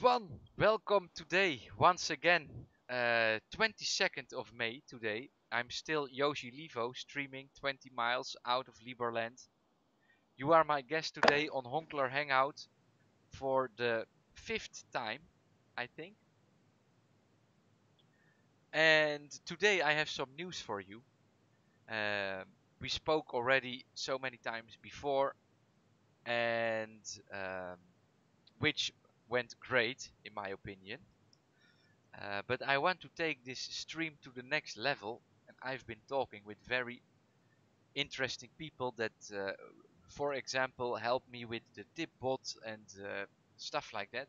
Toine, welcome today once again. 22nd of May today. I'm still Yoshi Livo, streaming 20 miles out of Liberland. You are my guest today on Honkler Hangout for the 5th time, I think. And today I have some news for you. We spoke already so many times before, and which went great in my opinion, but I want to take this stream to the next level, and I've been talking with very interesting people that for example helped me with the tip bot and stuff like that.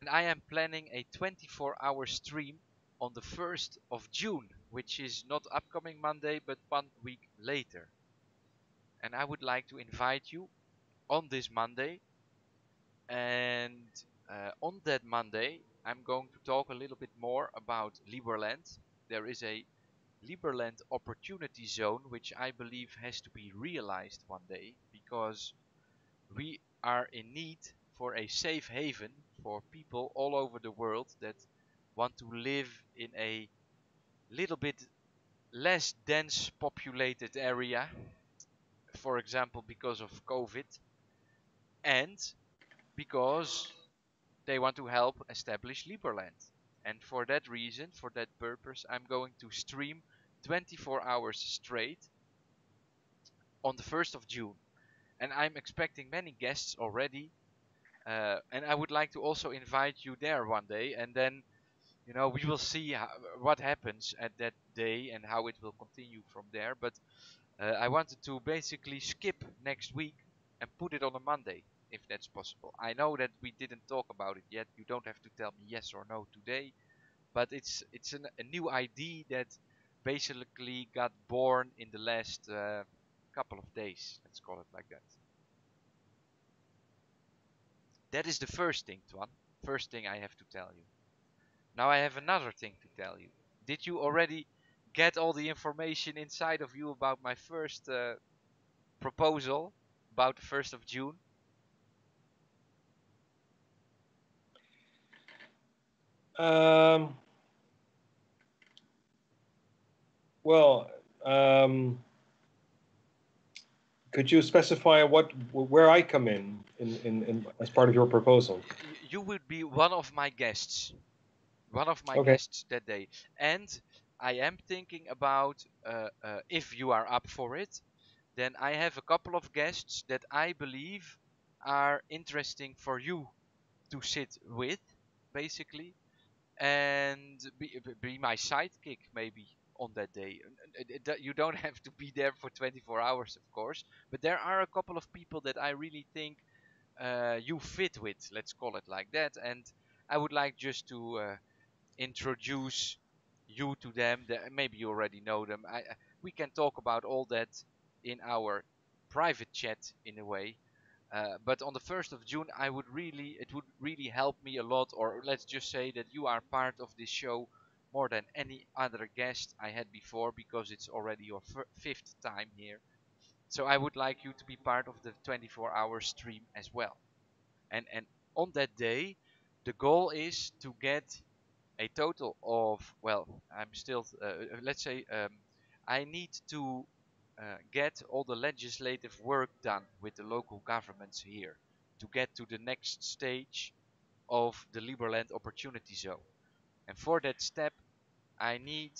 And I am planning a 24-hour stream on the 1st of June, which is not upcoming Monday but 1 week later, and I would like to invite you on this Monday. And on that Monday I'm going to talk a little bit more about Liberland. There is a Liberland Opportunity Zone which I believe has to be realized one day, because we are in need for a safe haven for people all over the world that want to live in a little bit less dense populated area, for example because of COVID, and because they want to help establish Liberland. And for that reason, for that purpose, I'm going to stream 24 hours straight on the 1st of June. And I'm expecting many guests already. And I would like to also invite you there one day. And then, you know, we will see what happens at that day and how it will continue from there. But I wanted to basically skip next week and put it on a Monday, if that's possible. I know that we didn't talk about it yet. You don't have to tell me yes or no today, but it's a new idea that basically got born in the last couple of days. Let's call it like that. That is the first thing, Toine. First thing I have to tell you. Now I have another thing to tell you. Did you already get all the information inside of you about my first proposal about the 1st of June? Could you specify where I come in as part of your proposal? You would be one of my guests that day, and I am thinking about if you are up for it, then I have a couple of guests that I believe are interesting for you to sit with, basically. And be my sidekick maybe on that day. You don't have to be there for 24 hours, of course, but there are a couple of people that I really think you fit with, let's call it like that. And I would like just to introduce you to them. Maybe you already know them. We can talk about all that in our private chat in a way. But on the 1st of June, it would really help me a lot. Or let's just say that you are part of this show more than any other guest I had before, because it's already your 5th time here. So I would like you to be part of the 24-hour stream as well. And on that day, the goal is to get a total of, well, I'm still, let's say, I need to get all the legislative work done with the local governments here to get to the next stage of the Liberland Opportunity Zone. And for that step I need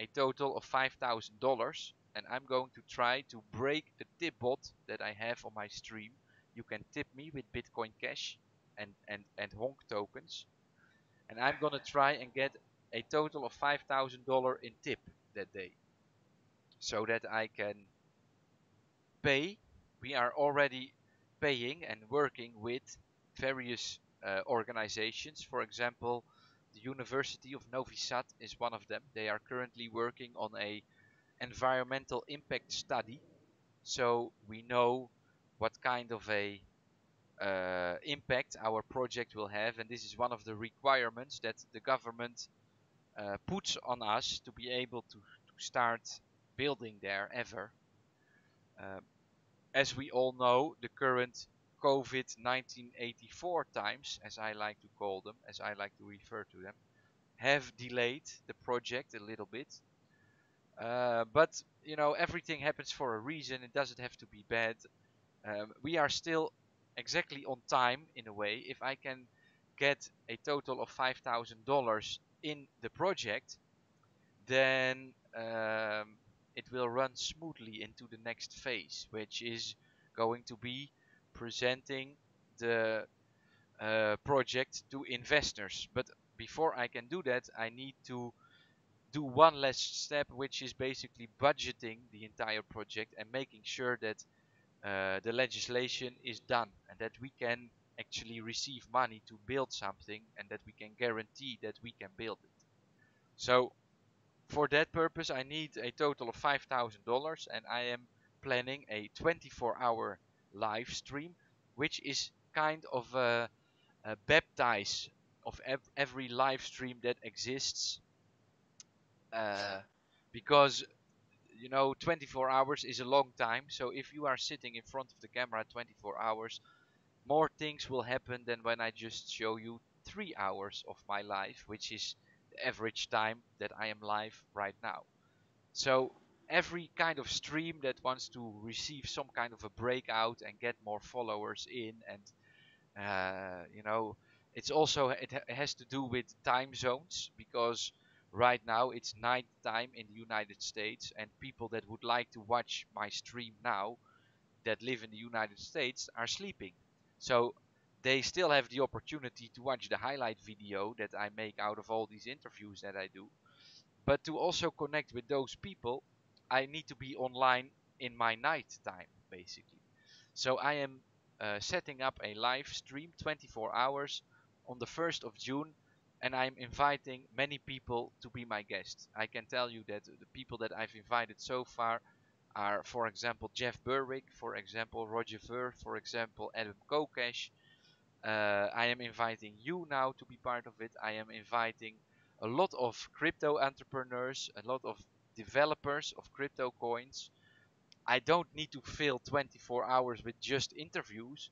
a total of $5,000, and I'm going to try to break the tip bot that I have on my stream. You can tip me with Bitcoin Cash and Honk tokens, and I'm gonna try and get a total of $5,000 in tip that day, so that I can pay. We are already paying and working with various organizations. For example, the University of Novi Sad is one of them. They are currently working on a environmental impact study, so we know what kind of a impact our project will have. And this is one of the requirements that the government puts on us to be able to start building there ever. As we all know, the current COVID-1984 times, as I like to call them, as I like to refer to them, have delayed the project a little bit. But, you know, everything happens for a reason. It doesn't have to be bad. We are still exactly on time, in a way. If I can get a total of $5,000 in the project, then it will run smoothly into the next phase, which is going to be presenting the project to investors. But before I can do that, I need to do one last step, which is basically budgeting the entire project and making sure that the legislation is done and that we can actually receive money to build something and that we can guarantee that we can build it. So for that purpose, I need a total of $5,000, and I am planning a 24-hour live stream, which is kind of a baptize of every live stream that exists, because, you know, 24 hours is a long time. So if you are sitting in front of the camera 24 hours, more things will happen than when I just show you 3 hours of my life, which is the average time that I am live right now. So every kind of stream that wants to receive some kind of a breakout and get more followers in, and you know, it's also, it has to do with time zones, because right now it's night time in the United States, and people that would like to watch my stream now that live in the United States are sleeping. So they still have the opportunity to watch the highlight video that I make out of all these interviews that I do. But to also connect with those people, I need to be online in my night time, basically. So I am setting up a live stream, 24 hours, on the 1st of June. And I'm inviting many people to be my guest. I can tell you that the people that I've invited so far are, for example, Jeff Berwick, for example, Roger Ver, for example, Adam Kokesh. I am inviting you now to be part of it. I am inviting a lot of crypto entrepreneurs, a lot of developers of crypto coins. I don't need to fill 24 hours with just interviews,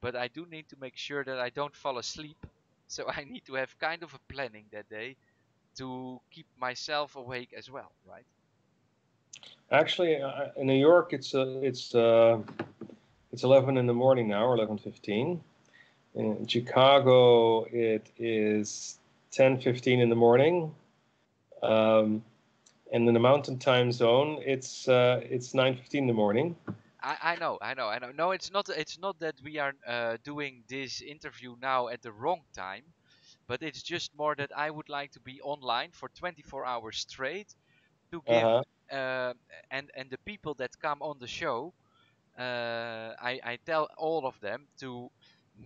but I do need to make sure that I don't fall asleep. So I need to have kind of a planning that day to keep myself awake as well, right? Actually, in New York, it's 11 in the morning now, or 11:15. In Chicago, it is 10:15 in the morning, and in the Mountain Time Zone, it's 9:15 in the morning. I know. No, it's not. It's not that we are doing this interview now at the wrong time, but it's just more that I would like to be online for 24 hours straight to give and the people that come on the show, I tell all of them to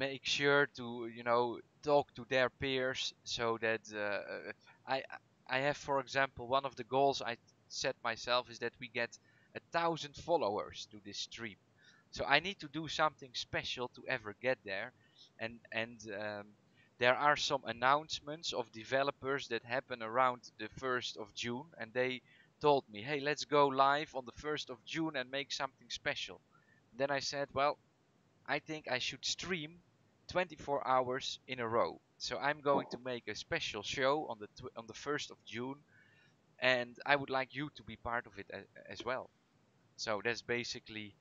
make sure to, you know, talk to their peers, so that I have, for example, one of the goals I set myself is that we get 1,000 followers to this stream. So I need to do something special to ever get there, and there are some announcements of developers that happen around the 1st of June, and they told me, hey, let's go live on the 1st of June and make something special. Then I said, well, I think I should stream 24 hours in a row. So I'm going to make a special show on the 1st of June, and I would like you to be part of it as well. So that's basically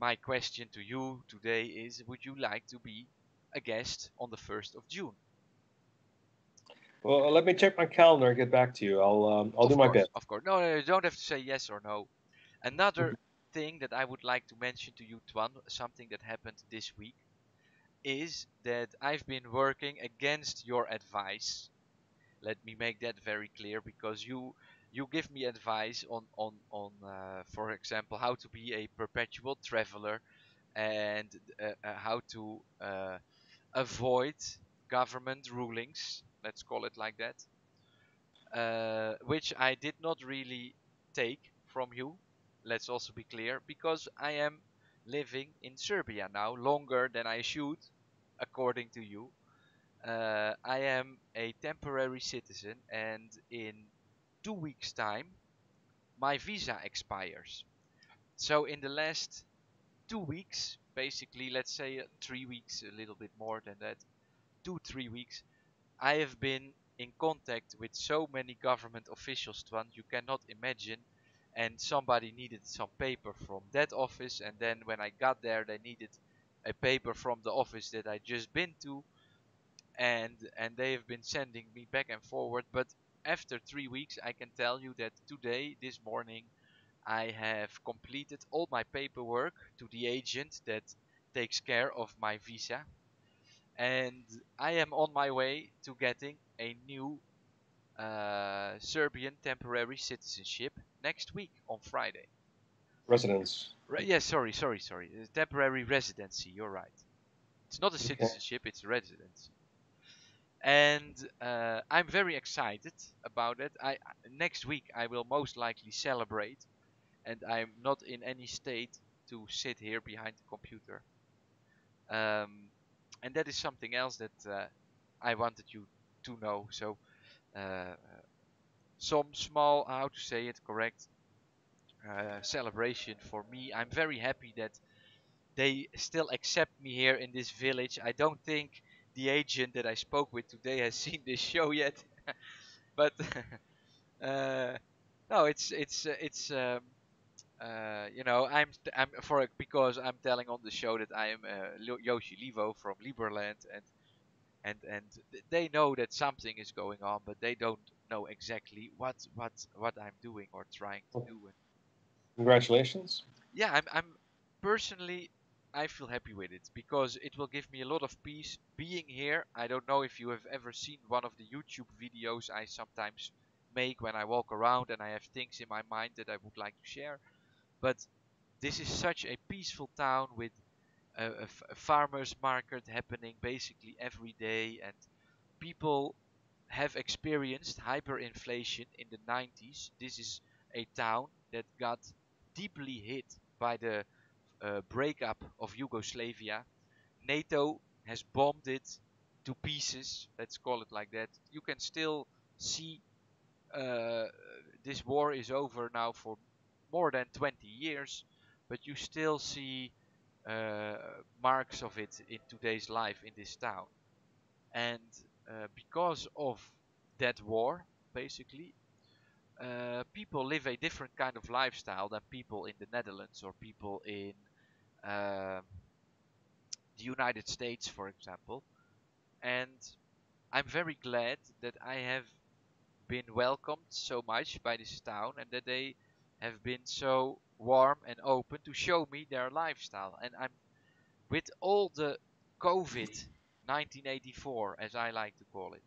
my question to you today is, would you like to be a guest on the 1st of June? Well, let me check my calendar and get back to you. I'll do my best. Of course. No, you don't have to say yes or no. Another thing that I would like to mention to you, Toine, something that happened this week, is that I've been working against your advice. Let me make that very clear, because you give me advice on for example, how to be a perpetual traveler and how to avoid government rulings, let's call it like that, which I did not really take from you, let's also be clear, because I am living in Serbia now longer than I should, according to you. I am a temporary citizen, and in 2 weeks' time my visa expires. So in the last 2 weeks basically, let's say 3 weeks, a little bit more than that, 2-3 weeks, I have been in contact with so many government officials, Toine, you cannot imagine. And somebody needed some paper from that office, and then when I got there they needed a paper from the office that I just been to, and they have been sending me back and forward. But after 3 weeks, I can tell you that today, this morning, I have completed all my paperwork to the agent that takes care of my visa, and I am on my way to getting a new Serbian temporary citizenship next week on Friday. Residence. Sorry. Temporary residency, you're right. It's not a citizenship, it's a residency. And I'm very excited about it. Next week I will most likely celebrate, and I'm not in any state to sit here behind the computer. And that is something else that I wanted you to know. So some small, how to say it correct, celebration for me. I'm very happy that they still accept me here in this village. I don't think the agent that I spoke with today has seen this show yet, but no, you know, I'm for it, because I'm telling on the show that I am Yoshi Livo from Liberland, and they know that something is going on, but they don't know exactly what I'm doing or trying to do. Congratulations. Yeah, I'm personally, I feel happy with it, because it will give me a lot of peace being here. I don't know if you have ever seen one of the YouTube videos I sometimes make when I walk around and I have things in my mind that I would like to share. But this is such a peaceful town with a farmer's market happening basically every day, and people have experienced hyperinflation in the 90s. This is a town that got deeply hit by the breakup of Yugoslavia. NATO has bombed it to pieces, let's call it like that. You can still see this war is over now for more than 20 years, but you still see marks of it in today's life in this town. And because of that war, basically, people live a different kind of lifestyle than people in the Netherlands or people in the United States, for example. And I'm very glad that I have been welcomed so much by this town, and that they have been so warm and open to show me their lifestyle. And I'm, with all the COVID 1984, as I like to call it,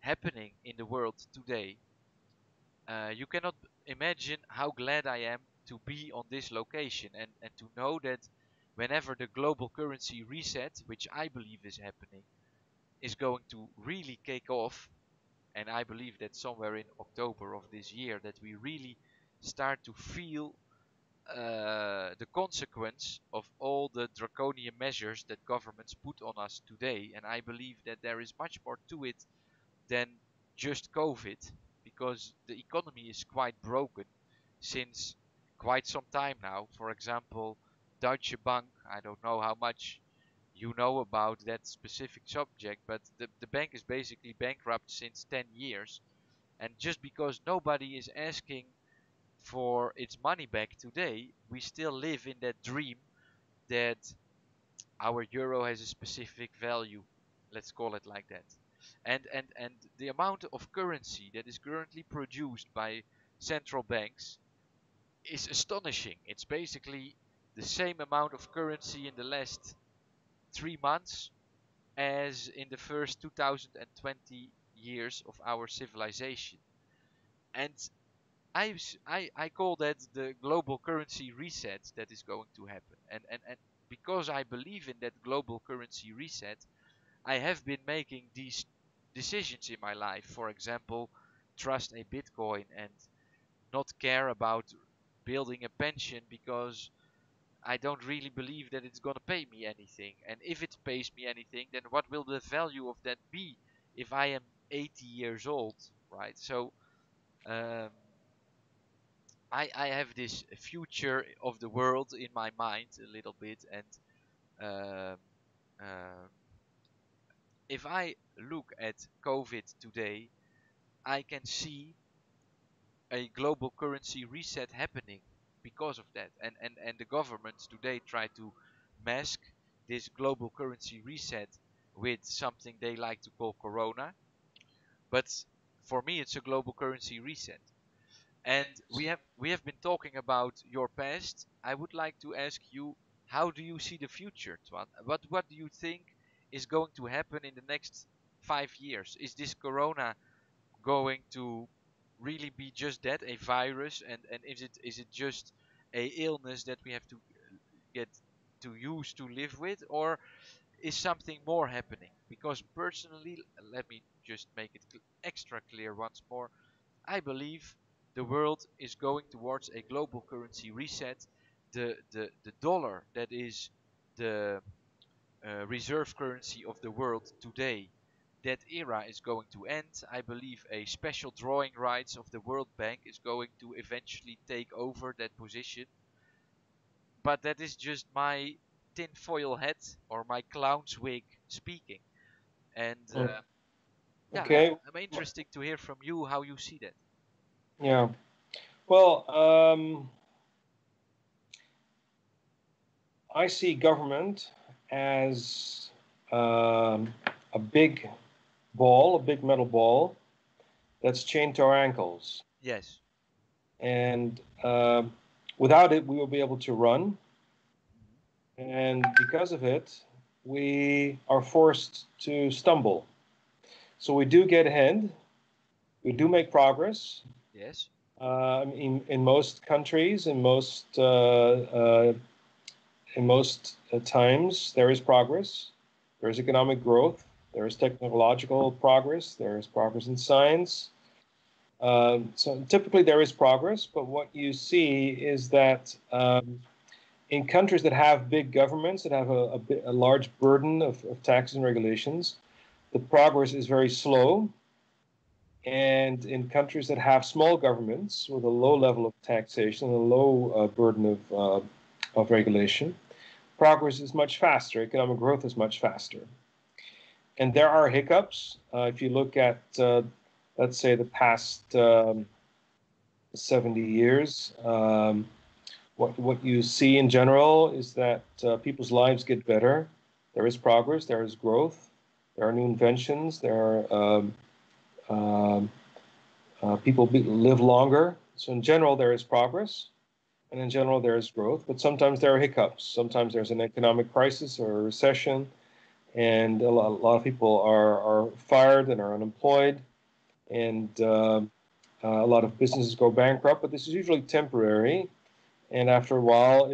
happening in the world today, you cannot imagine how glad I am to be on this location, and to know that whenever the global currency reset, which I believe is happening, is going to really kick off, and I believe that somewhere in October of this year that we really start to feel the consequence of all the draconian measures that governments put on us today. And I believe that there is much more to it than just COVID, because the economy is quite broken since quite some time now. For example, Deutsche Bank, I don't know how much you know about that specific subject, but the bank is basically bankrupt since 10 years. And just because nobody is asking for its money back today, we still live in that dream that our euro has a specific value, let's call it like that. And the amount of currency that is currently produced by central banks is astonishing. It's basically the same amount of currency in the last 3 months as in the first 2020 years of our civilization. And I call that the global currency reset that is going to happen. And because I believe in that global currency reset, I have been making these decisions in my life. For example, trust a Bitcoin and not care about building a pension, because I don't really believe that it's going to pay me anything. And if it pays me anything, then what will the value of that be if I am 80 years old, right? So I have this future of the world in my mind a little bit, and If I look at COVID today, I can see a global currency reset happening because of that. And the governments today try to mask this global currency reset with something they like to call Corona. But for me, it's a global currency reset. And we have been talking about your past. I would like to ask you, how do you see the future, Toine? What do you think is going to happen in the next 5 years? Is this Corona going to really be just that, a virus, and is it just a illness that we have to get to use to live with, or is something more happening? Because personally, let me just make it extra clear once more, I believe the world is going towards a global currency reset. The dollar, that is the reserve currency of the world today, that era is going to end. I believe a special drawing rights of the World Bank is going to eventually take over that position. But that is just my tinfoil hat or my clown's wig speaking. And okay. Yeah, I'm interested to hear from you how you see that. Yeah. Well, I see government as a big ball, a big metal ball that's chained to our ankles. Yes. And without it, we will be able to run. And because of it, we are forced to stumble. So we do get ahead. We do make progress. Yes. In most countries, in most times, there is progress, there is economic growth, there is technological progress, there is progress in science. So typically there is progress, but what you see is that in countries that have big governments, that have a large burden of taxes and regulations, the progress is very slow. And in countries that have small governments with a low level of taxation, a low burden of regulation, progress is much faster, economic growth is much faster. And there are hiccups. If you look at, let's say, the past 70 years, what you see in general is that people's lives get better. There is progress, there is growth, there are new inventions, there are people live longer. So in general, there is progress. And in general, there is growth, but sometimes there are hiccups. Sometimes there's an economic crisis or a recession, and a lot of people are fired and are unemployed, and a lot of businesses go bankrupt, but this is usually temporary, and after a while,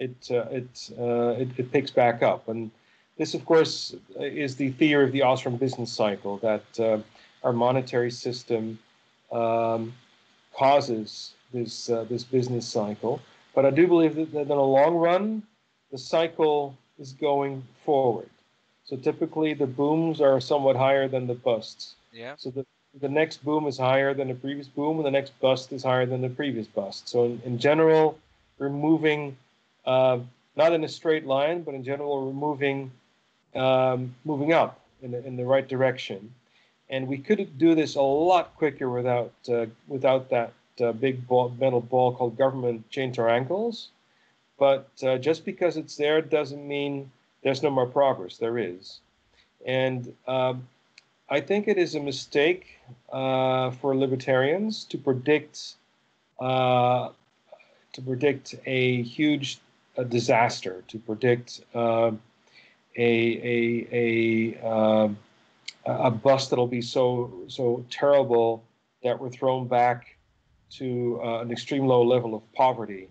it picks back up. And this, of course, is the theory of the Austrian business cycle, that our monetary system causes this business cycle. But I do believe that in the long run, the cycle is going forward. So typically the booms are somewhat higher than the busts. Yeah. So the next boom is higher than the previous boom, and the next bust is higher than the previous bust. So in general, we're moving, not in a straight line, but in general, we're moving, up in the right direction. And we could do this a lot quicker without that big metal ball called government chained to our ankles, but just because it's there doesn't mean there's no more progress. There is, and I think it is a mistake for libertarians to predict a huge disaster, to predict a bust that'll be so terrible that we're thrown back to an extreme low level of poverty.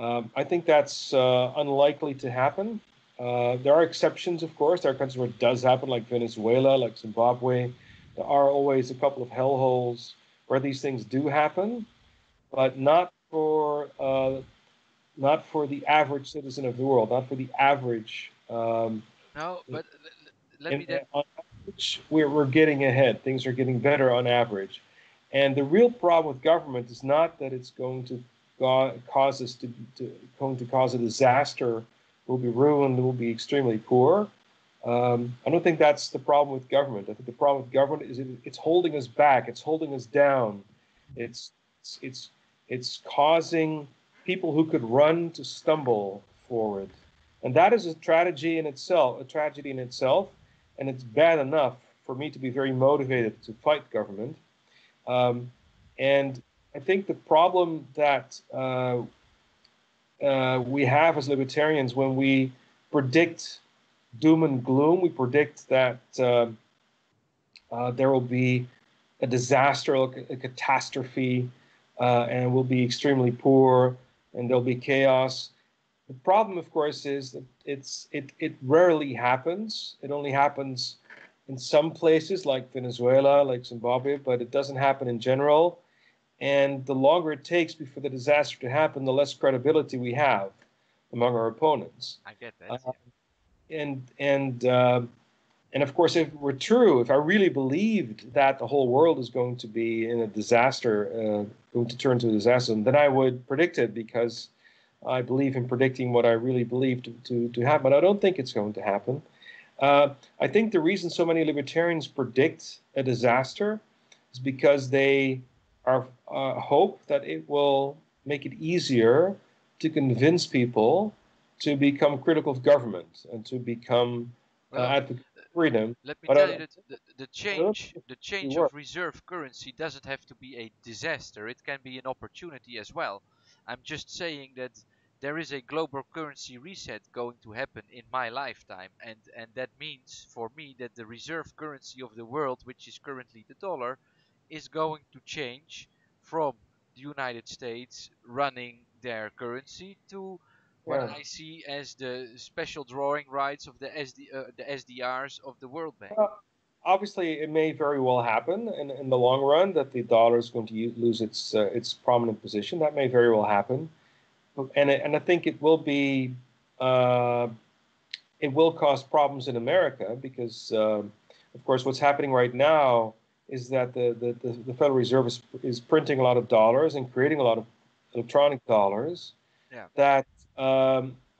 I think that's unlikely to happen. There are exceptions, of course. There are countries where it does happen, like Venezuela, like Zimbabwe. There are always a couple of hellholes where these things do happen, but not for the average citizen of the world, not for the average. No, but let me. On average, we're getting ahead. Things are getting better on average. And the real problem with government is not that it's going to cause a disaster we'll be ruined, we'll be extremely poor. I don't think that's the problem with government. I think the problem with government is it's holding us back. It's holding us down. It's causing people who could run to stumble forward. And that is a tragedy in itself, and it's bad enough for me to be very motivated to fight government. And I think the problem that we have as libertarians, when we predict doom and gloom, we predict that there will be a disaster, a catastrophe, and we'll be extremely poor, and there'll be chaos. The problem, of course, is that it rarely happens. It only happens in some places like Venezuela, like Zimbabwe, but it doesn't happen in general. And the longer it takes before the disaster to happen, the less credibility we have among our opponents. I get that. And of course, if it were true, if I really believed that the whole world is going to be in a disaster, going to turn to a disaster, then I would predict it, because I believe in predicting what I really believe to happen. I don't think it's going to happen. I think the reason so many libertarians predict a disaster is because they are hope that it will make it easier to convince people to become critical of government and to become advocate for freedom. Let me tell you that the change of reserve currency doesn't have to be a disaster. It can be an opportunity as well. I'm just saying that there is a global currency reset going to happen in my lifetime, and that means for me that the reserve currency of the world, which is currently the dollar, is going to change from the United States running their currency to what I see as the special drawing rights of the SDRs of the World Bank. Obviously, it may very well happen in the long run that the dollar is going to lose its prominent position. That may very well happen, and I think it will be it will cause problems in America, because of course what's happening right now is that the Federal Reserve is printing a lot of dollars and creating a lot of electronic dollars that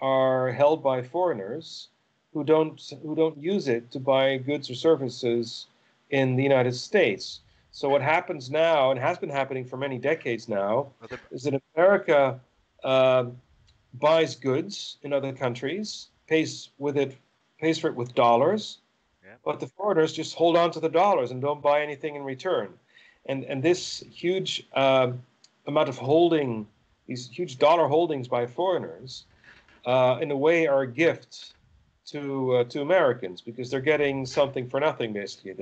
are held by foreigners who don't use it to buy goods or services in the United States. So what happens now, and has been happening for many decades now, is that America buys goods in other countries, pays for it with dollars, but the foreigners just hold on to the dollars and don't buy anything in return. And this huge amount of holding, these huge dollar holdings by foreigners, in a way are a gift to Americans, because they're getting something for nothing, basically.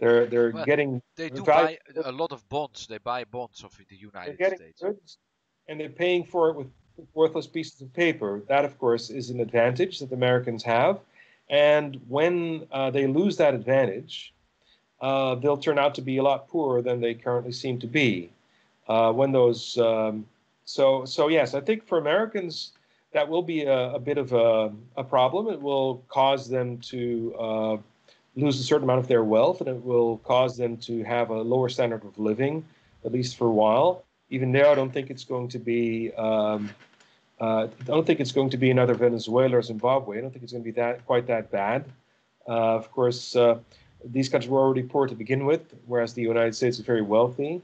They're getting. They do buy a lot of bonds. They buy bonds of the United States. Goods, and they're paying for it with worthless pieces of paper. That, of course, is an advantage that the Americans have. And when they lose that advantage, they'll turn out to be a lot poorer than they currently seem to be. So yes, I think for Americans, that will be a bit of a problem. It will cause them to lose a certain amount of their wealth, and it will cause them to have a lower standard of living, at least for a while. Even there, I don't think it's going to be. I don't think it's going to be another Venezuela or Zimbabwe. I don't think it's going to be quite that bad. Of course, these countries were already poor to begin with, whereas the United States is very wealthy.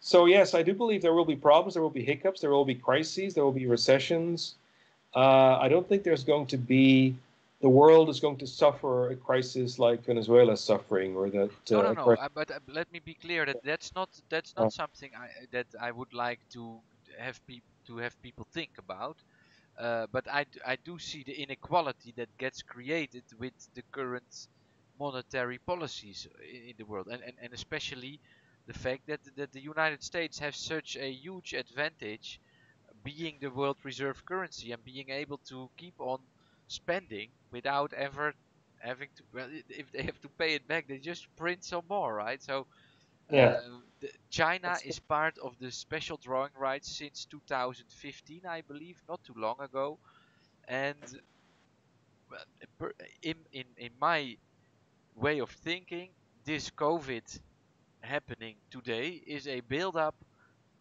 So yes, I do believe there will be problems, there will be hiccups, there will be crises, there will be recessions. I don't think there's going to be, the world is going to suffer a crisis like Venezuela is suffering, or that. No. But let me be clear that that's not something that I would like to have people think about. But I do see the inequality that gets created with the current monetary policies in the world, and especially the fact that the United States has such a huge advantage, being the world reserve currency and being able to keep on spending without ever having to. Well, if they have to pay it back, they just print some more, right? So, China is part of the special drawing rights since 2015, I believe, not too long ago, and in my way of thinking, this COVID happening today is a build-up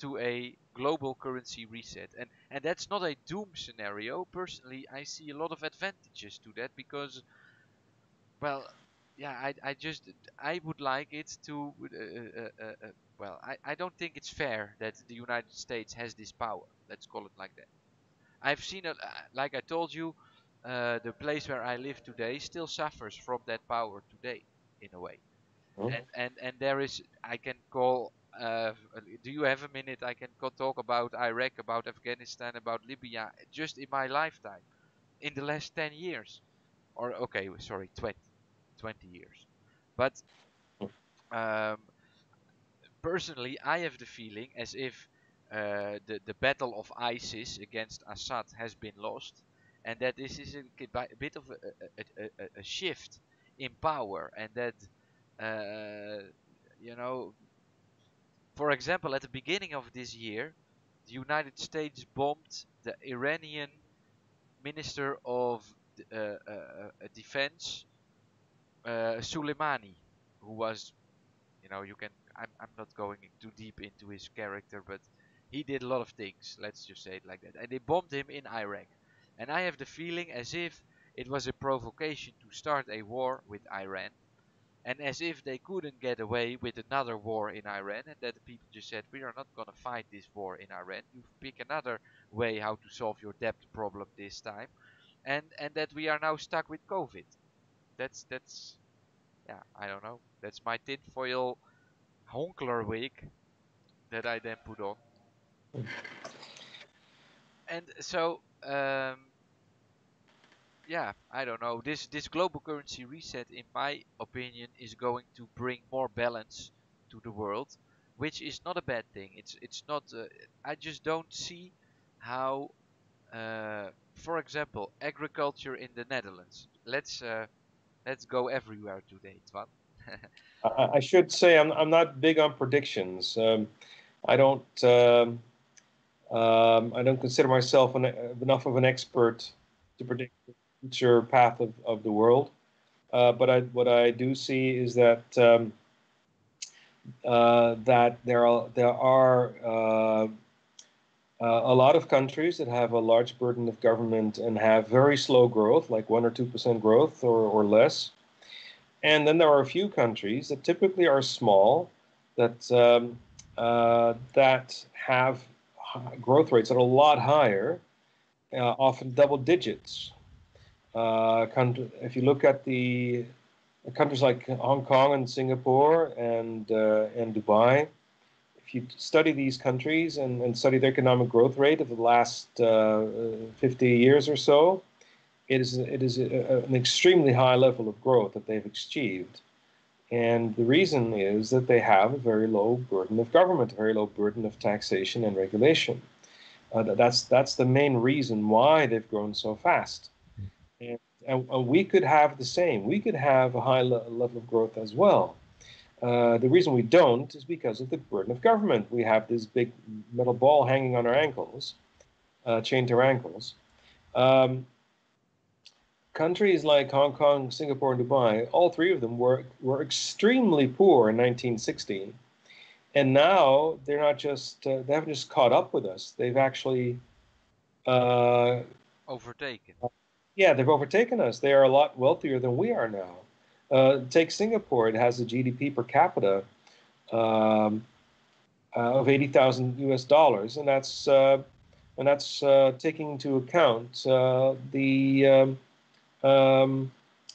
to a global currency reset. And that's not a doom scenario. Personally, I see a lot of advantages to that because, well, yeah, I would like it to, well, I don't think it's fair that the United States has this power. Let's call it like that. I've seen, like I told you, the place where I live today still suffers from that power today, in a way. Mm. And there is, I can call, do you have a minute? I can talk about Iraq, about Afghanistan, about Libya, just in my lifetime, in the last 10 years. Or, okay, sorry, 20 years. But personally, I have the feeling as if the battle of ISIS against Assad has been lost. And that this is a bit of a shift in power. And that, you know, for example, at the beginning of this year, the United States bombed the Iranian Minister of Defense, Soleimani, who was, you know, you can, I'm not going too deep into his character, but he did a lot of things, let's just say it like that. And they bombed him in Iraq. And I have the feeling as if it was a provocation to start a war with Iran, and as if they couldn't get away with another war in Iran, and that the people just said, we are not going to fight this war in Iran, you pick another way how to solve your debt problem this time, and that we are now stuck with COVID. That's yeah, I don't know, that's my tinfoil Honkler wig that I then put on. And so, yeah, I don't know. This global currency reset, in my opinion, is going to bring more balance to the world, which is not a bad thing. It's not. I just don't see how, for example, agriculture in the Netherlands. Let's go everywhere today, Twan. I should say I'm not big on predictions. I don't. I don't consider myself enough of an expert to predict the future path of the world. But what I do see is that that there are a lot of countries that have a large burden of government and have very slow growth, like 1 or 2% growth or less. And then there are a few countries that typically are small that that have growth rates are a lot higher, often double digits. If you look at the countries like Hong Kong and Singapore and Dubai, if you study these countries and study their economic growth rate of the last 50 years or so, it is an extremely high level of growth that they've achieved. And the reason is that they have a very low burden of government, a very low burden of taxation and regulation. That's the main reason why they've grown so fast. And we could have the same. We could have a high level of growth as well. The reason we don't is because of the burden of government. We have this big metal ball hanging on our ankles, chained to our ankles. Countries like Hong Kong, Singapore, and Dubai, all three of them were extremely poor in 1960. And now they're not just, they haven't just caught up with us. They've actually overtaken. Yeah, they've overtaken us. They are a lot wealthier than we are now. Take Singapore. It has a GDP per capita of $80,000 US, and that's taking into account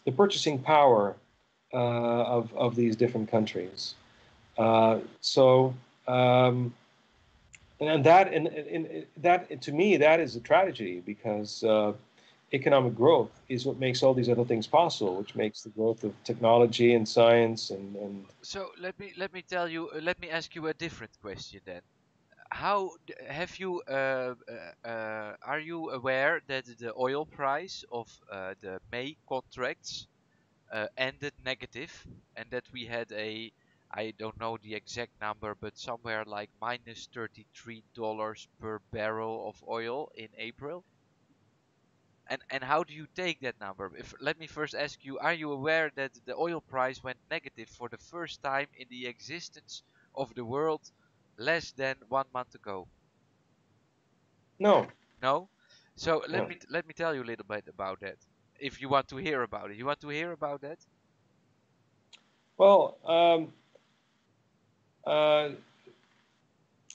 the purchasing power of these different countries. And that to me, that is a tragedy, because economic growth is what makes all these other things possible, which makes the growth of technology and science and. So let me tell you. Let me ask you a different question then. How have you? Are you aware that the oil price of the May contracts ended negative, and that we had a, I don't know the exact number, but somewhere like minus $33 per barrel of oil in April? And how do you take that number? Let me first ask you: are you aware that the oil price went negative for the first time in the existence of the world less than 1 month ago? No. No? So let me tell you a little bit about that. If you want to hear about it. You want to hear about that? Well,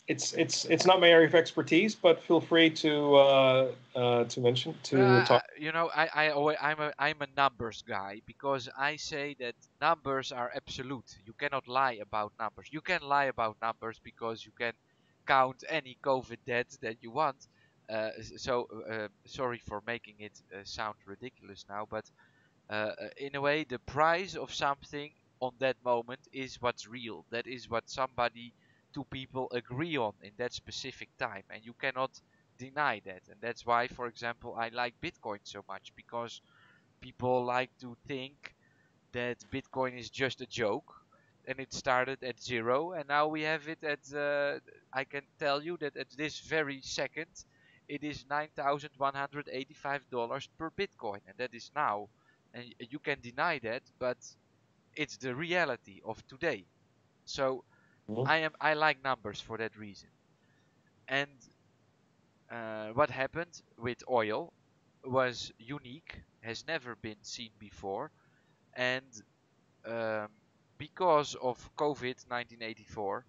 it's not my area of expertise, but feel free to talk. You know, I'm a numbers guy, because I say that numbers are absolute. You cannot lie about numbers. You can lie about numbers because you can count any COVID deaths that you want. Sorry for making it sound ridiculous now, but in a way, the price of something on that moment is what's real. That is what two people agree on in that specific time, and you cannot deny that. And that's why, for example, I like Bitcoin so much, because people like to think that Bitcoin is just a joke, and it started at zero, and now we have it at, I can tell you that at this very second, it is $9,185 per Bitcoin, and that is now. And you can deny that, but it's the reality of today. So I like numbers for that reason. And what happened with oil was unique, has never been seen before, and because of COVID-1984,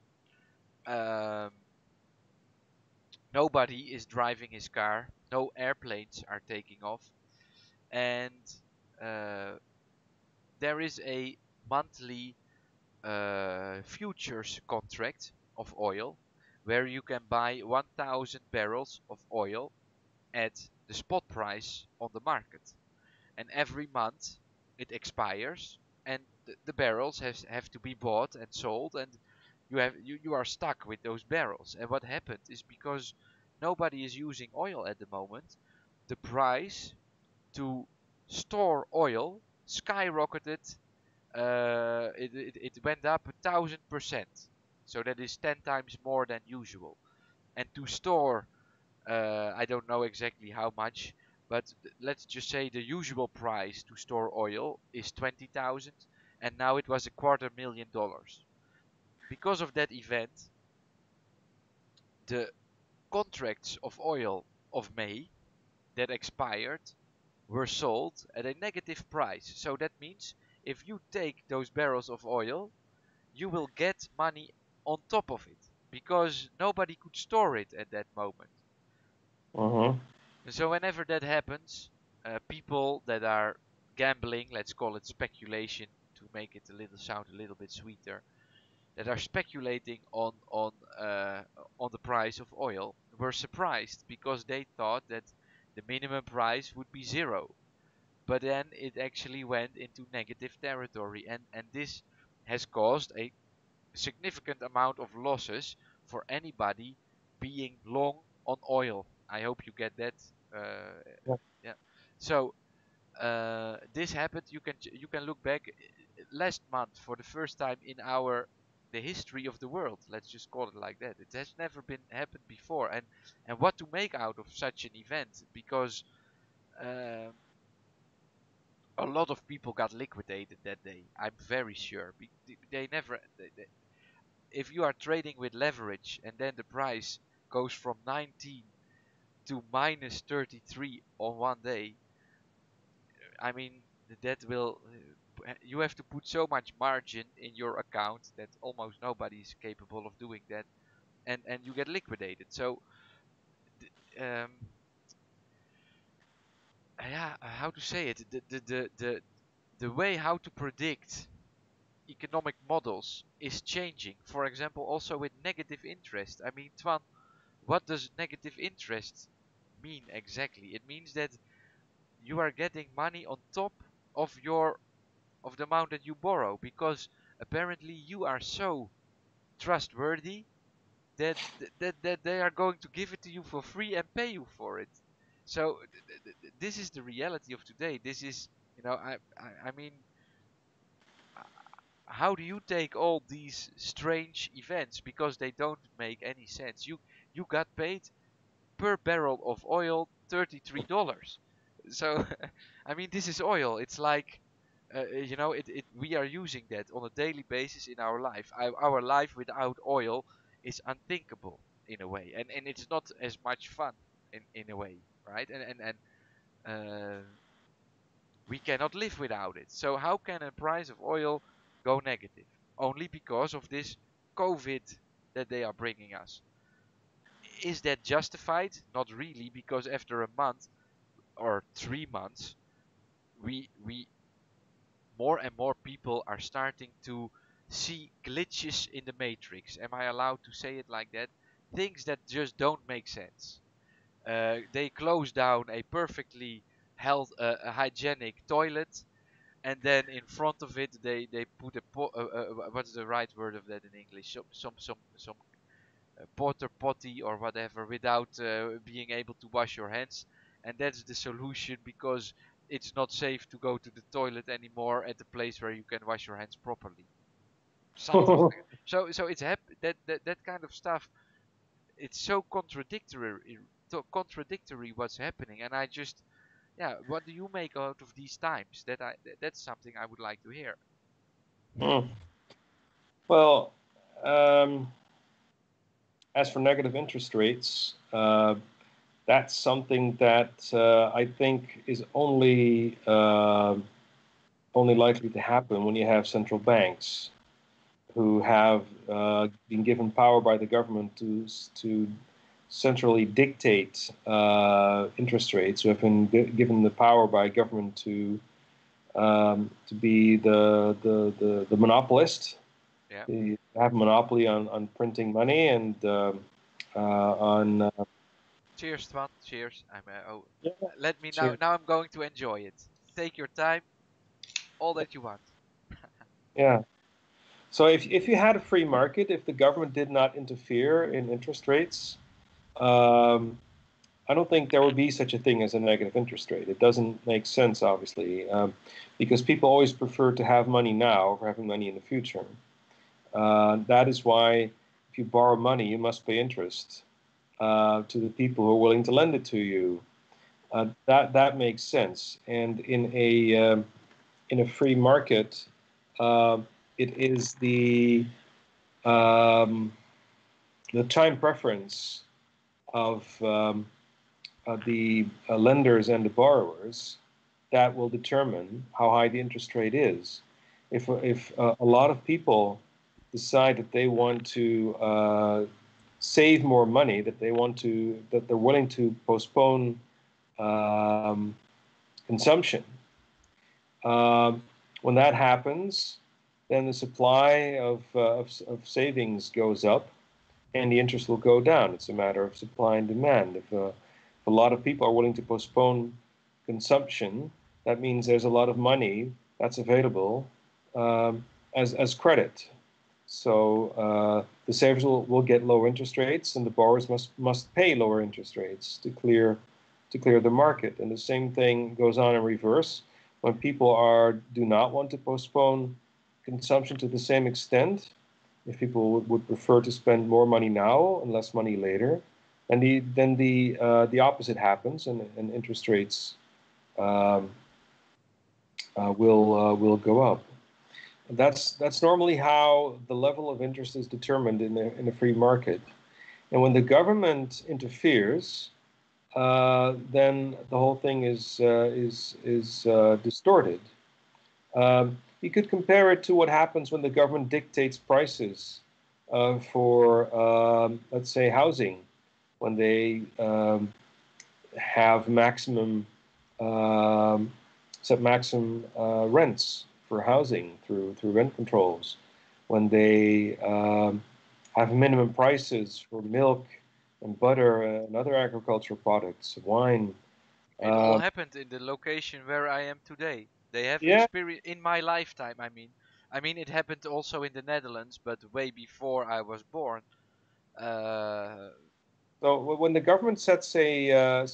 nobody is driving his car, no airplanes are taking off, and there is a monthly futures contract of oil where you can buy 1,000 barrels of oil at the spot price on the market, and every month it expires, and the barrels have to be bought and sold, and you are stuck with those barrels. And what happened is, because nobody is using oil at the moment, the price to store oil skyrocketed. It went up 1,000%, so that is 10 times more than usual. And to store, I don't know exactly how much, but let's just say the usual price to store oil is 20,000, and now it was $250,000. Because of that event, the contracts of oil of May that expired were sold at a negative price. So that means if you take those barrels of oil, you will get money on top of it, because nobody could store it at that moment. So whenever that happens, people that are gambling, let's call it speculation to make it sound a little bit sweeter, that are speculating on the price of oil, were surprised, because they thought that the minimum price would be zero. But then it actually went into negative territory, and this has caused a significant amount of losses for anybody being long on oil. I hope you get that. Yeah. So this happened. You can look back last month for the first time in the history of the world. Let's just call it like that. It has never happened before. And what to make out of such an event, because a lot of people got liquidated that day. I'm very sure. If you are trading with leverage and then the price goes from 19 to minus 33 on one day, I mean, you have to put so much margin in your account that almost nobody is capable of doing that, and you get liquidated. So yeah, how to say it? The way how to predict economic models is changing. For example, also with negative interest. I mean, Toine, what does negative interest mean exactly? It means that you are getting money on top of the amount that you borrow, because apparently you are so trustworthy that they are going to give it to you for free and pay you for it. So this is the reality of today. This is, you know, I mean, how do you take all these strange events, because they don't make any sense? You got paid per barrel of oil $33. So I mean, this is oil. It's like, you know, we are using that on a daily basis in our life. Our life without oil is unthinkable in a way, and it's not as much fun in a way, right? And we cannot live without it. So how can a price of oil go negative? Only because of this COVID that they are bringing us. Is that justified? Not really, because after a month or 3 months, we more and more people are starting to see glitches in the matrix. Am I allowed to say it like that? Things that just don't make sense. They close down a perfectly hygienic toilet, and then in front of it they put a what's the right word of that in English? Some porter potty or whatever, without being able to wash your hands, and that's the solution because it's not safe to go to the toilet anymore at the place where you can wash your hands properly. Like, so it's that kind of stuff. It's so contradictory what's happening, and I just, yeah, what do you make out of these times? That's something I would like to hear. Well, as for negative interest rates, that's something that I think is only likely to happen when you have central banks who have been given power by the government to centrally dictate interest rates, who have been given the power by government to be the monopolist, yeah. They have a monopoly on printing money and on. Cheers, Toine. Cheers. Yeah. Let me now. Cheers. Now I'm going to enjoy it. Take your time, all that you want. Yeah. So if you had a free market, if the government did not interfere in interest rates, I don't think there would be such a thing as a negative interest rate. It doesn't make sense, obviously, because people always prefer to have money now over having money in the future. That is why if you borrow money, you must pay interest to the people who are willing to lend it to you. That makes sense. And in a free market, it is the time preference of the lenders and the borrowers that will determine how high the interest rate is. If a lot of people decide that they want to save more money, that they're willing to postpone consumption, when that happens, then the supply of savings goes up, and the interest will go down. It's a matter of supply and demand. If a lot of people are willing to postpone consumption, that means there's a lot of money that's available as credit. So the savers will get lower interest rates, and the borrowers must pay lower interest rates to clear the market. And the same thing goes on in reverse. When people do not want to postpone consumption to the same extent, if people would prefer to spend more money now and less money later, and then the opposite happens, and interest rates will go up. That's normally how the level of interest is determined in a free market. And when the government interferes, then the whole thing is distorted. You could compare it to what happens when the government dictates prices for, let's say, housing, when they have set maximum rents for housing through rent controls, when they have minimum prices for milk and butter and other agricultural products, wine. It all happened in the location where I am today. They have experience in my lifetime. I mean, it happened also in the Netherlands, but way before I was born. So when the government sets a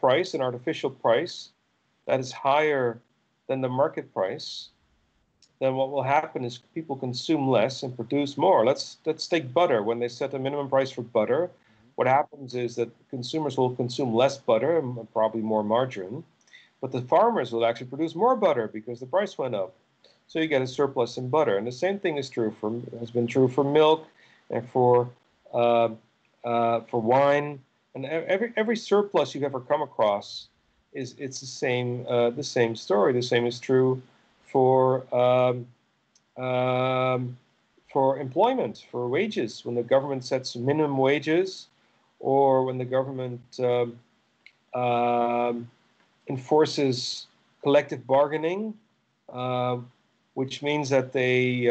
price, an artificial price, that is higher than the market price, then what will happen is people consume less and produce more. Let's take butter. When they set a minimum price for butter, what happens is that consumers will consume less butter and probably more margarine. But the farmers will actually produce more butter because the price went up. So you get a surplus in butter. And the same thing has been true for milk and for wine, and every surplus you've ever come across is the same story. The same is true for employment, for wages. When the government sets minimum wages, or when the government enforces collective bargaining, which means that they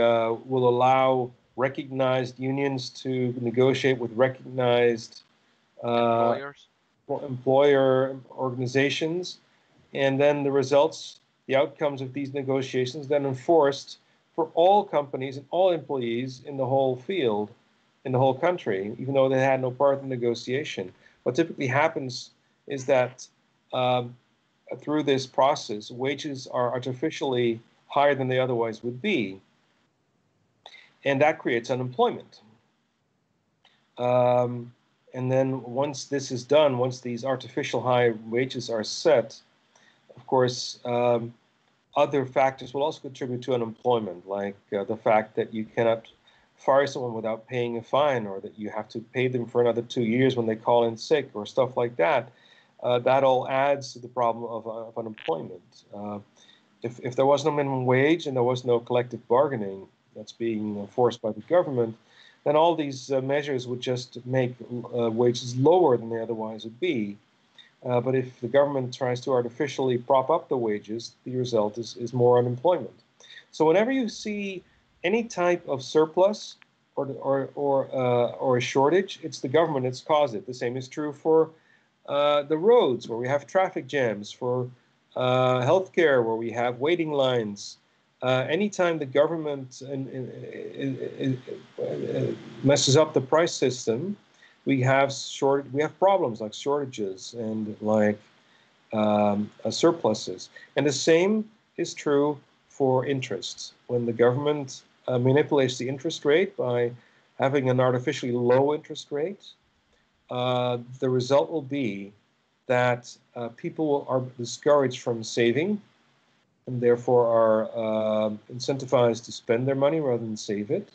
will allow recognized unions to negotiate with recognized employer organizations, and then the results, the outcomes of these negotiations, then enforced for all companies and all employees in the whole field, in the whole country, even though they had no part in the negotiation. What typically happens is that through this process, wages are artificially higher than they otherwise would be, and that creates unemployment. And then once this is done, once these artificial high wages are set, of course, other factors will also contribute to unemployment, like the fact that you cannot fire someone without paying a fine, or that you have to pay them for another 2 years when they call in sick, or stuff like that. That all adds to the problem of unemployment. If there was no minimum wage and there was no collective bargaining that's being enforced by the government, then all these measures would just make wages lower than they otherwise would be. But if the government tries to artificially prop up the wages, the result is more unemployment. So whenever you see any type of surplus or a shortage, it's the government that's caused it. The same is true for the roads, where we have traffic jams, for healthcare, where we have waiting lines. Anytime the government messes up the price system, we have problems like shortages and like surpluses. And the same is true for interest. When the government manipulates the interest rate by having an artificially low interest rate, the result will be that people are discouraged from saving, and therefore are incentivized to spend their money rather than save it.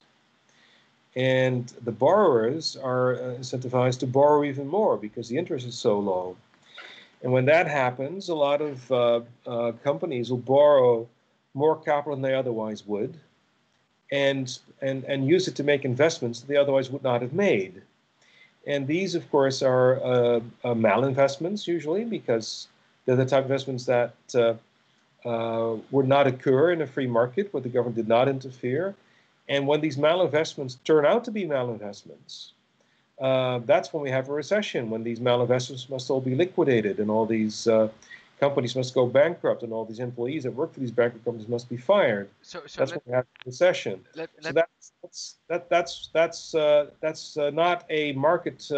And the borrowers are incentivized to borrow even more because the interest is so low. And when that happens, a lot of companies will borrow more capital than they otherwise would, and use it to make investments that they otherwise would not have made. And these, of course, are malinvestments usually, because they're the type of investments that would not occur in a free market where the government did not interfere. And when these malinvestments turn out to be malinvestments, that's when we have a recession, when these malinvestments must all be liquidated, and all these companies must go bankrupt, and all these employees that work for these bankrupt companies must be fired. So that's when we have a recession. So that's not a market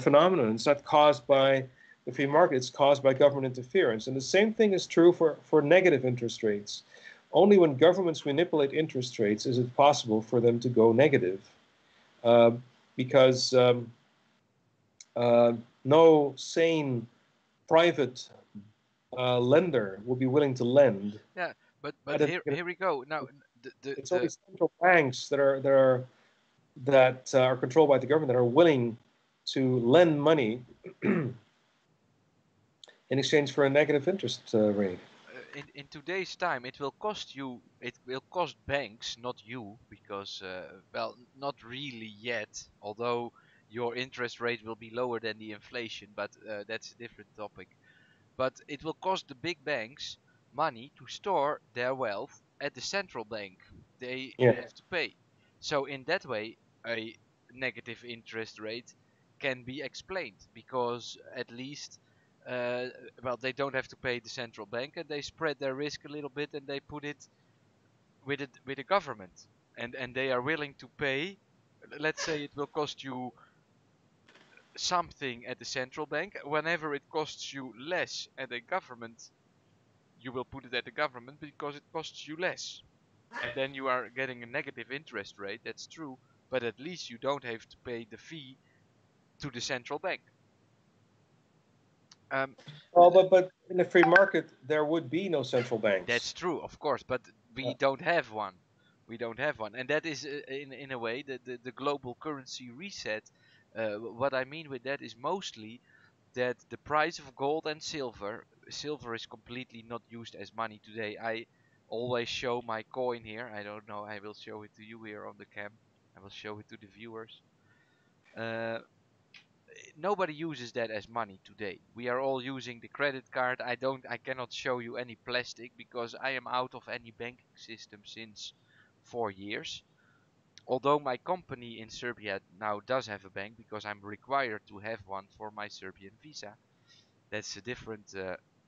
phenomenon. It's not caused by the free market. It's caused by government interference. And the same thing is true for negative interest rates. Only when governments manipulate interest rates is it possible for them to go negative, because no sane private lender will be willing to lend. Yeah, but here we go. Now, it's only central banks that are controlled by the government that are willing to lend money in exchange for a negative interest rate. In today's time, it will cost you. It will cost banks, not you, because well, not really yet. Although your interest rate will be lower than the inflation, but that's a different topic. But it will cost the big banks money to store their wealth at the central bank. They have to pay. So in that way, a negative interest rate can be explained, because at least well, they don't have to pay the central bank, and they spread their risk a little bit, and they put it with the government, and they are willing to pay. Let's say it will cost you something at the central bank. Whenever it costs you less at the government, you will put it at the government because it costs you less, and then you are getting a negative interest rate. That's true, but at least you don't have to pay the fee to the central bank. Well, but in the free market there would be no central banks. That's true, of course, but we don't have one. We don't have one. And that is, in a way, the global currency reset. What I mean with that is mostly that the price of gold and silver is completely not used as money today. I always show my coin here. I don't know, I will show it to you here on the cam. I will show it to the viewers. Nobody uses that as money today. We are all using the credit card. I cannot show you any plastic because I am out of any banking system since 4 years. Although my company in Serbia now does have a bank, because I'm required to have one for my Serbian visa. That's a different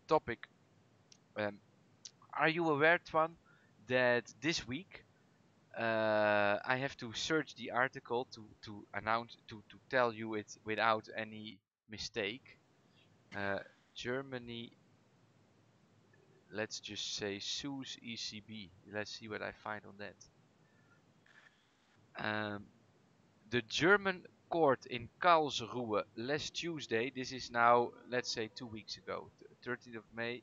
topic. Are you aware, Toine, that this week I have to search the article to announce, to tell you it without any mistake. Germany, let's just say, sues ECB. Let's see what I find on that. The German court in Karlsruhe last Tuesday, this is now, let's say, 2 weeks ago, 13th of May.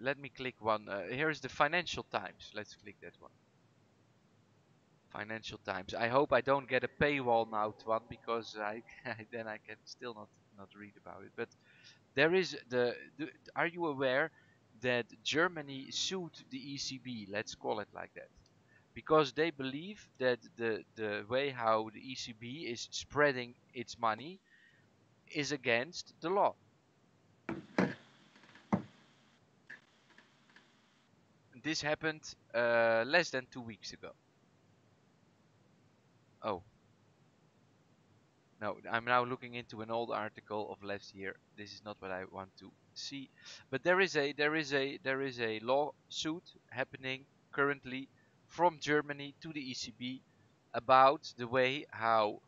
Let me click one. Here is the Financial Times. Let's click that one. Financial Times. I hope I don't get a paywall now, Toine, because then I can still not read about it. But there is the are you aware that Germany sued the ECB, let's call it like that, because they believe that the way how the ECB is spreading its money is against the law. This happened less than 2 weeks ago. Oh. No, I'm now looking into an old article of last year. This is not what I want to see. But there is a lawsuit happening currently from Germany to the ECB about the way how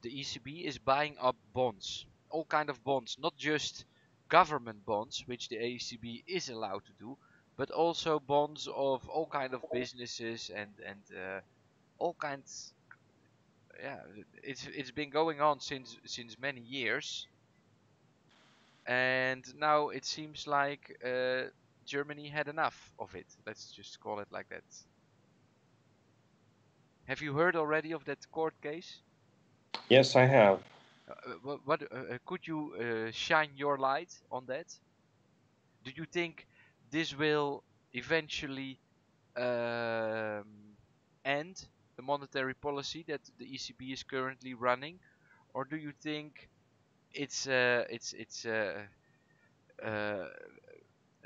the ECB is buying up bonds, all kind of bonds, not just government bonds, which the ECB is allowed to do, but also bonds of all kind of businesses and all kinds. Yeah, it's been going on since many years, and now it seems like Germany had enough of it. Let's just call it like that. Have you heard already of that court case? Yes, I have. What could you shine your light on that? Do you think this will eventually end the monetary policy that the ECB is currently running, or do you think it's a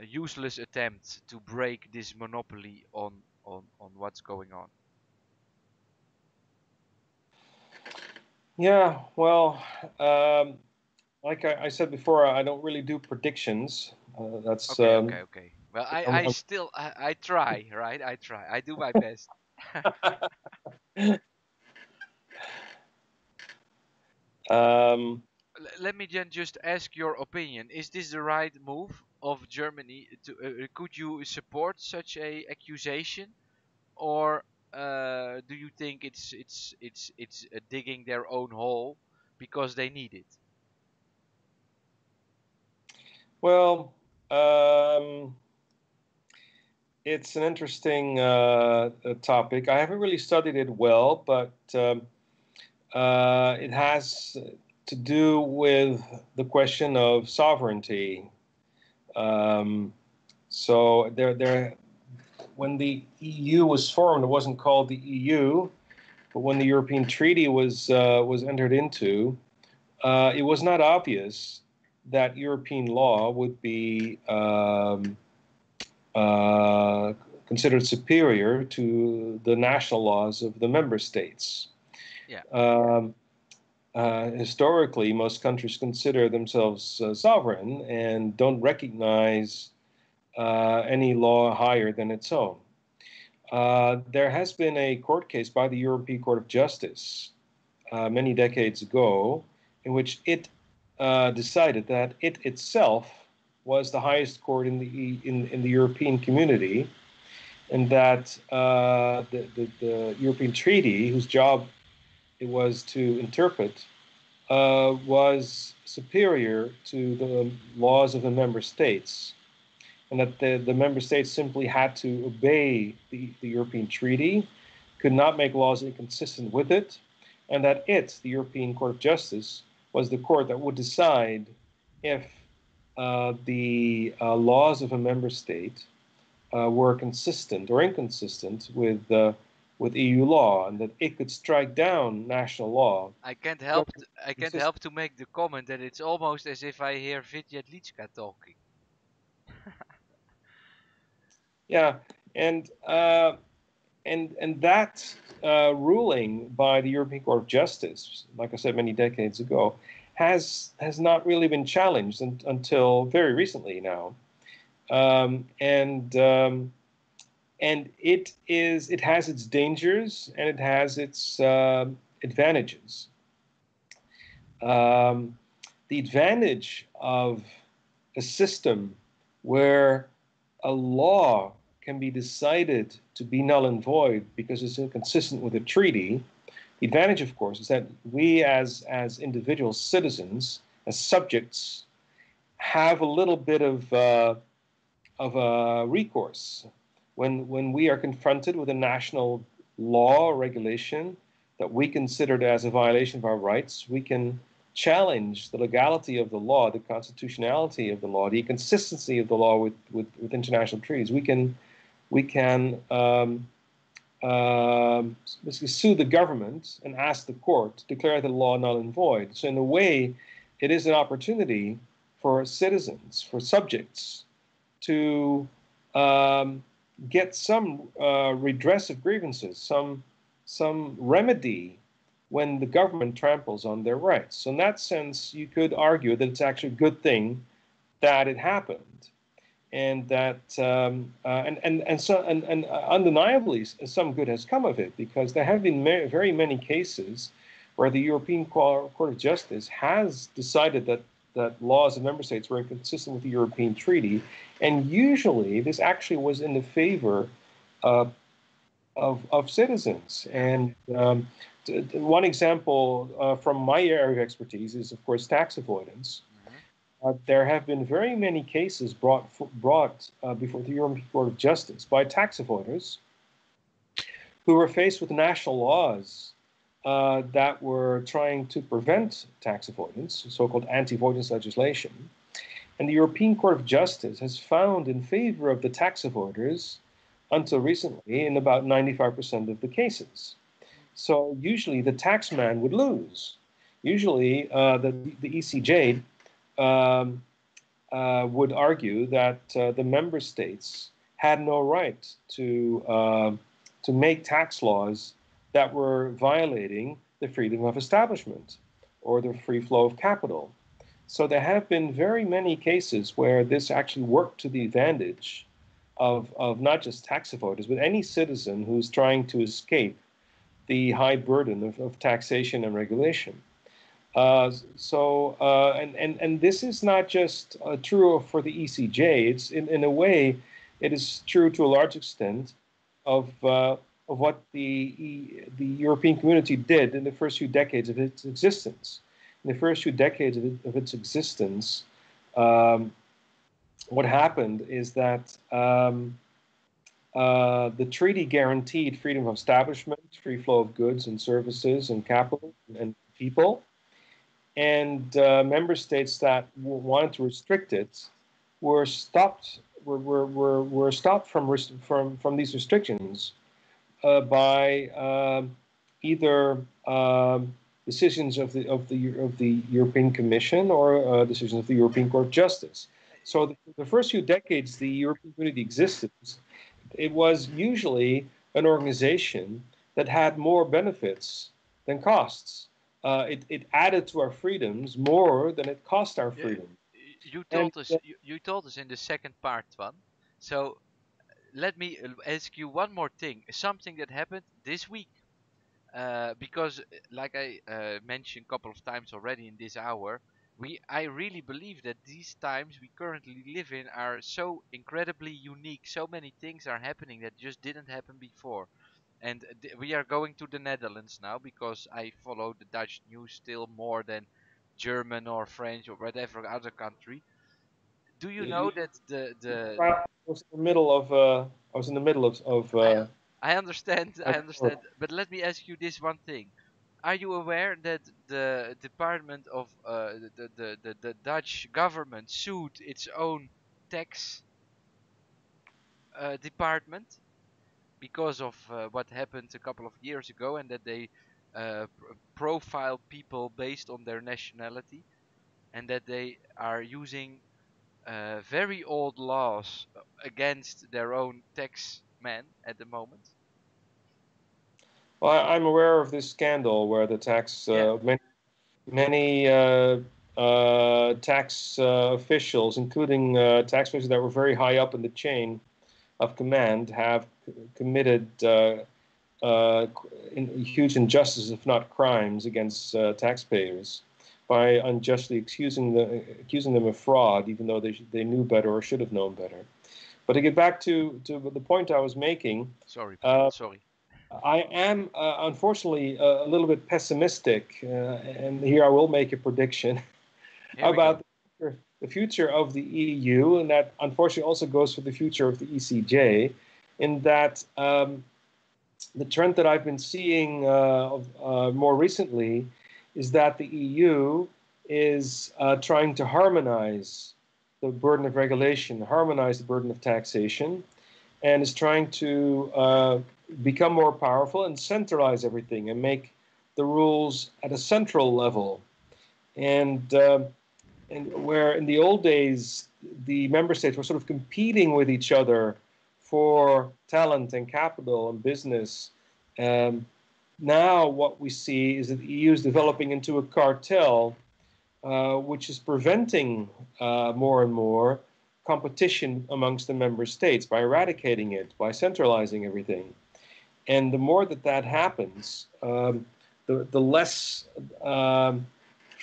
useless attempt to break this monopoly on what's going on? Yeah, well, like I said before, I don't really do predictions. That's okay. Okay. Well, I still I try, right? I try. I do my best. Let me then just ask your opinion. Is this the right move of Germany? Could you support such a accusation, or do you think it's digging their own hole because they need it? Well, it's an interesting topic. I haven't really studied it well, but it has to do with the question of sovereignty. So when the EU was formed, it wasn't called the EU, but when the European Treaty was entered into, it was not obvious that European law would be considered superior to the national laws of the member states. Yeah. Historically, most countries consider themselves sovereign and don't recognize any law higher than its own. There has been a court case by the European Court of Justice many decades ago in which it decided that it itself was the highest court in the European community, and that the European Treaty, whose job it was to interpret, was superior to the laws of the member states, and that the member states simply had to obey the European treaty, could not make laws inconsistent with it, and that it, the European Court of Justice, was the court that would decide if the laws of a member state were consistent or inconsistent with EU law, and that it could strike down national law. I can't help to make the comment that it's almost as if I hear Vidya Litska talking. Yeah, and that ruling by the European Court of Justice, like I said many decades ago, has not really been challenged until very recently now, and it has its dangers and it has its advantages. The advantage of a system where a law can be decided to be null and void because it's inconsistent with a treaty, the advantage, of course, is that we as individual citizens, as subjects, have a little bit of a recourse. When we are confronted with a national law or regulation that we considered as a violation of our rights, we can challenge the legality of the law, the constitutionality of the law, the consistency of the law with international treaties. We can sue the government and ask the court to declare the law null and void. So in a way, it is an opportunity for citizens, for subjects, to get some redress of grievances, some remedy when the government tramples on their rights. So in that sense, you could argue that it's actually a good thing that it happened, and that and undeniably some good has come of it, because there have been very many cases where the European Court of Justice has decided that laws of member states were inconsistent with the European treaty, and usually this actually was in the favor of citizens. And one example from my area of expertise is, of course, tax avoidance. There have been very many cases brought before the European Court of Justice by tax avoiders who were faced with national laws that were trying to prevent tax avoidance, so-called anti-avoidance legislation. And the European Court of Justice has found in favor of the tax avoiders until recently in about 95% of the cases. So usually the tax man would lose. Usually the ECJ would argue that the member states had no right to make tax laws that were violating the freedom of establishment or the free flow of capital. So there have been very many cases where this actually worked to the advantage of not just tax avoiders, but any citizen who's trying to escape the high burden of taxation and regulation. And this is not just true for the ECJ. It's in a way, it is true to a large extent of what the European Community did in the first few decades of its existence. In the first few decades of its existence, what happened is that the treaty guaranteed freedom of establishment, free flow of goods and services and capital and people, and member states that wanted to restrict it were stopped from these restrictions by either decisions of the European Commission or decisions of the European Court of Justice. So the first few decades the European Community existed, it was usually an organization that had more benefits than costs. It added to our freedoms more than it cost our freedom. You told us in the second part, Toine. So let me ask you one more thing. Something that happened this week, because, like I mentioned a couple of times already in this hour, I really believe that these times we currently live in are so incredibly unique. So many things are happening that just didn't happen before. And we are going to the Netherlands now because I follow the Dutch news still more than German or French or whatever other country. Do you know that the I was in the middle of I understand. But let me ask you this one thing: are you aware that the Department of the Dutch government sued its own tax department because of what happened a couple of years ago, and that they profile people based on their nationality, and that they are using very old laws against their own tax men at the moment? Well, I'm aware of this scandal where the tax many tax officials, including tax officials that were very high up in the chain of command, have committed huge injustices, if not crimes, against taxpayers by unjustly accusing them of fraud, even though they knew better or should have known better. But to get back to the point I was making, sorry. I am, unfortunately, a little bit pessimistic, and here I will make a prediction about the future of the EU, and that unfortunately also goes for the future of the ECJ, in that the trend that I've been seeing more recently is that the EU is trying to harmonize the burden of regulation, harmonize the burden of taxation, and is trying to become more powerful and centralize everything and make the rules at a central level. And where in the old days, the member states were sort of competing with each other for talent and capital and business. Now what we see is that the EU is developing into a cartel, which is preventing more and more competition amongst the member states by eradicating it, by centralizing everything. And the more that that happens, the less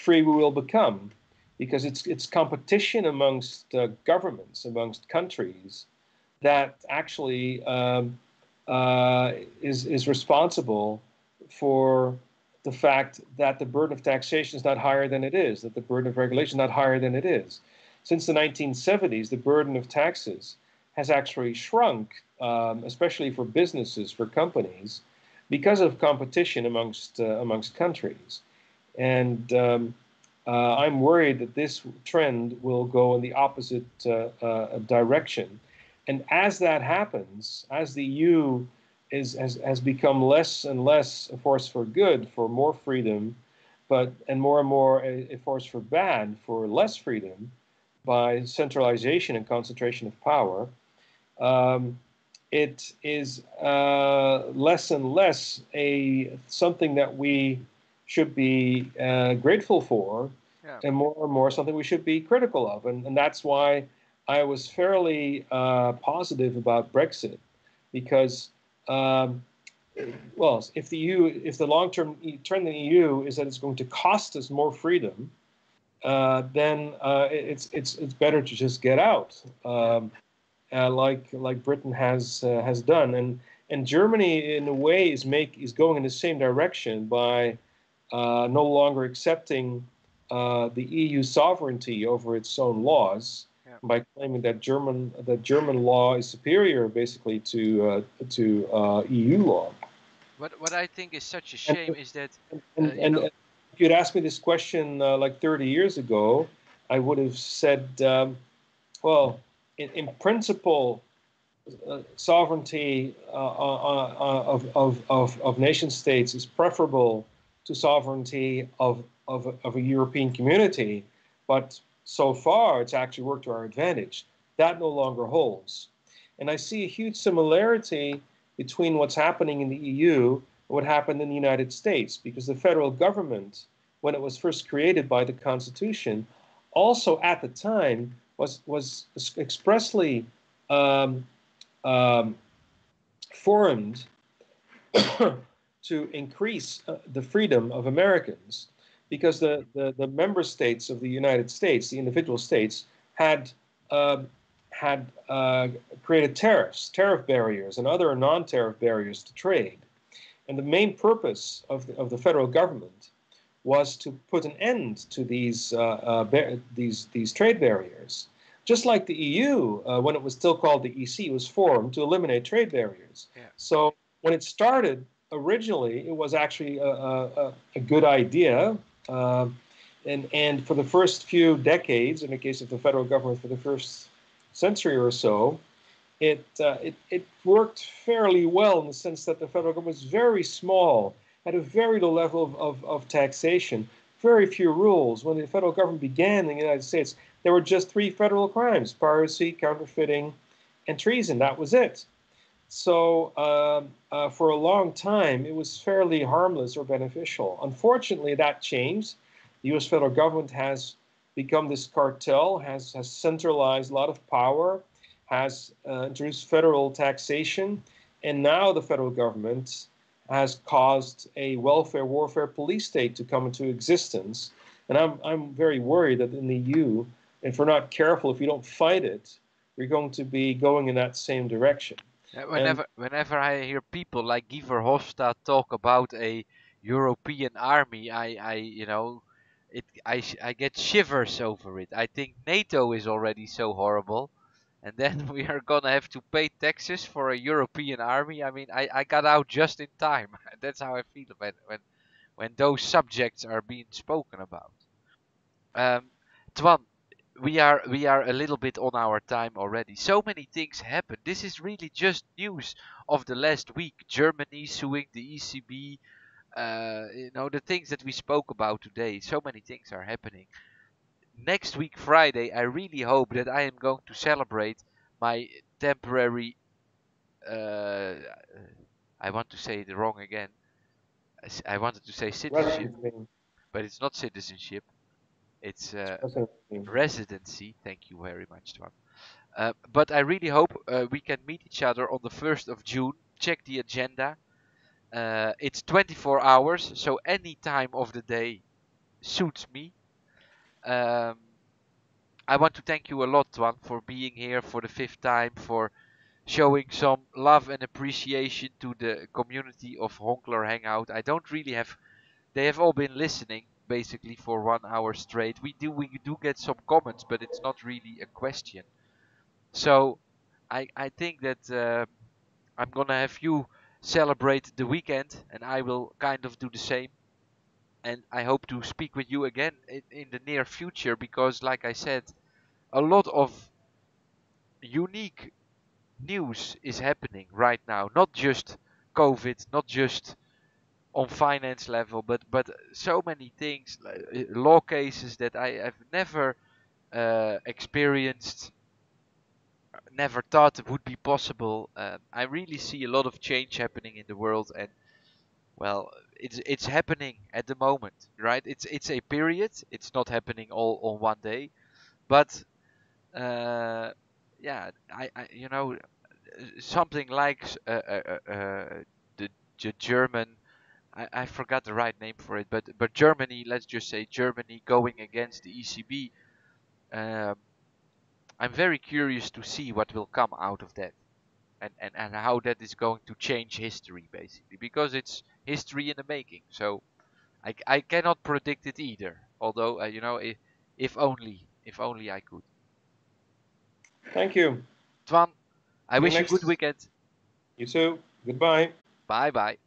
free we will become, because it's competition amongst governments, amongst countries, that actually is responsible for the fact that the burden of taxation is not higher than it is, that the burden of regulation is not higher than it is. Since the 1970s, the burden of taxes has actually shrunk, especially for businesses, for companies, because of competition amongst countries. And I'm worried that this trend will go in the opposite direction. And as that happens, as the EU has become less and less a force for good, for more freedom, and more a force for bad, for less freedom, by centralization and concentration of power, it is less and less something that we should be grateful for, and more something we should be critical of. And that's why I was fairly positive about Brexit, because, well, if the long-term trend in the EU is that it's going to cost us more freedom, then it's better to just get out, like Britain has done, and Germany in a way is going in the same direction by no longer accepting the EU sovereignty over its own laws, by claiming that German law is superior basically to EU law. What I think is such a shame is that. If you'd asked me this question like 30 years ago, I would have said, well, in principle, sovereignty of nation states is preferable to sovereignty of a European community, but so far it's actually worked to our advantage. That no longer holds. And I see a huge similarity between what's happening in the EU what happened in the United States, because the federal government, when it was first created by the Constitution, also at the time was expressly formed to increase the freedom of Americans, because the member states of the United States, the individual states, had created tariff barriers and other non-tariff barriers to trade. And the main purpose of the federal government was to put an end to these trade barriers. Just like the EU, when it was still called the EC, was formed to eliminate trade barriers. Yeah. So when it started originally, it was actually a good idea. And for the first few decades, in the case of the federal government, for the first century or so, it worked fairly well in the sense that the federal government was very small, had a very low level of taxation, very few rules. When the federal government began in the United States, there were just 3 federal crimes: piracy, counterfeiting, and treason. That was it. So for a long time, it was fairly harmless or beneficial. Unfortunately, that changed. The U.S. federal government has become this cartel, has centralized a lot of power, has introduced federal taxation, and now the federal government has caused a welfare warfare police state to come into existence. And I'm very worried that in the EU, if we're not careful, if we don't fight it, we're going to be going in that same direction. Whenever I hear people like Guy Verhofstadt talk about a European army, I get shivers over it. I think NATO is already so horrible, and then we are gonna have to pay taxes for a European army. I mean, I got out just in time. That's how I feel about it when those subjects are being spoken about. Toine, we are a little bit on our time already. So many things happened. This is really just news of the last week. Germany suing the ECB. You know, the things that we spoke about today. So many things are happening. Next week, Friday, I really hope that I am going to celebrate my temporary... I want to say it wrong again. I wanted to say citizenship, but it's not citizenship. It's residency. Thank you very much, Toine. But I really hope we can meet each other on the 1st of June. Check the agenda. It's 24 hours, so any time of the day suits me. I want to thank you a lot, Toine, for being here for the 5th time, for showing some love and appreciation to the community of Honkler Hangout. I don't really have... They have all been listening, basically, for 1 hour straight. We do get some comments, but it's not really a question. So, I think that I'm gonna have you celebrate the weekend, and I will kind of do the same, and I hope to speak with you again in the near future, because like I said, a lot of unique news is happening right now, not just COVID, not just on finance level, but so many things, law cases that I have never experienced, never thought it would be possible. I really see a lot of change happening in the world, and well, it's happening at the moment, right? It's a period. It's not happening all on one day, but yeah, I you know, something like the German, I forgot the right name for it, but Germany, let's just say Germany going against the ECB. I'm very curious to see what will come out of that, and how that is going to change history, basically, because it's history in the making. So I cannot predict it either, although you know, if only I could. Thank you, Toine. I wish you a good weekend. You too. Goodbye. Bye bye.